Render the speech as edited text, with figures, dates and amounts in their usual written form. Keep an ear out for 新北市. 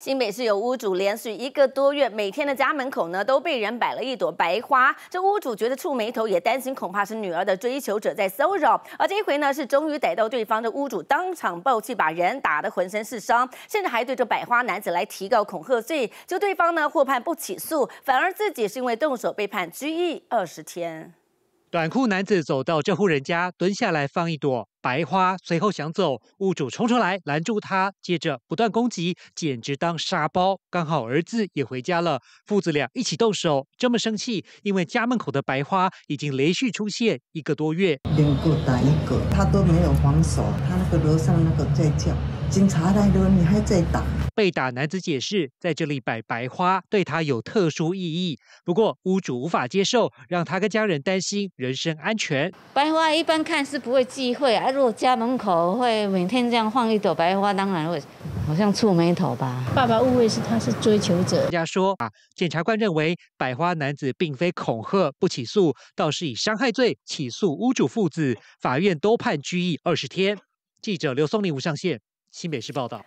新北市有屋主连续一个多月，每天的家门口呢都被人摆了一朵白花。这屋主觉得触眉头，也担心恐怕是女儿的追求者在骚扰。而这一回呢，是终于逮到对方，这屋主当场爆气，把人打得浑身是伤，甚至还对这百花男子来提告恐吓罪。就对方呢获判不起诉，反而自己是因为动手被判拘役20天。短裤男子走到这户人家，蹲下来放一朵 白花，随后想走，屋主冲出来拦住他，接着不断攻击，简直当沙包。刚好儿子也回家了，父子俩一起动手，这么生气，因为家门口的白花已经连续出现一个多月。两个打一个，他都没有还手，他那个楼上那个在叫，警察来了，你还在打。被打男子解释，在这里摆白花对他有特殊意义，不过屋主无法接受，让他跟家人担心人身安全。白花一般看是不会忌讳啊。 如果家门口会每天这样放一朵白花，当然会好像触眉头吧。爸爸误会是他是追求者。人家说啊，检察官认为百花男子并非恐吓，不起诉，倒是以伤害罪起诉屋主父子，法院都判拘役20天。记者刘松林、吴尚宪，新北市报道。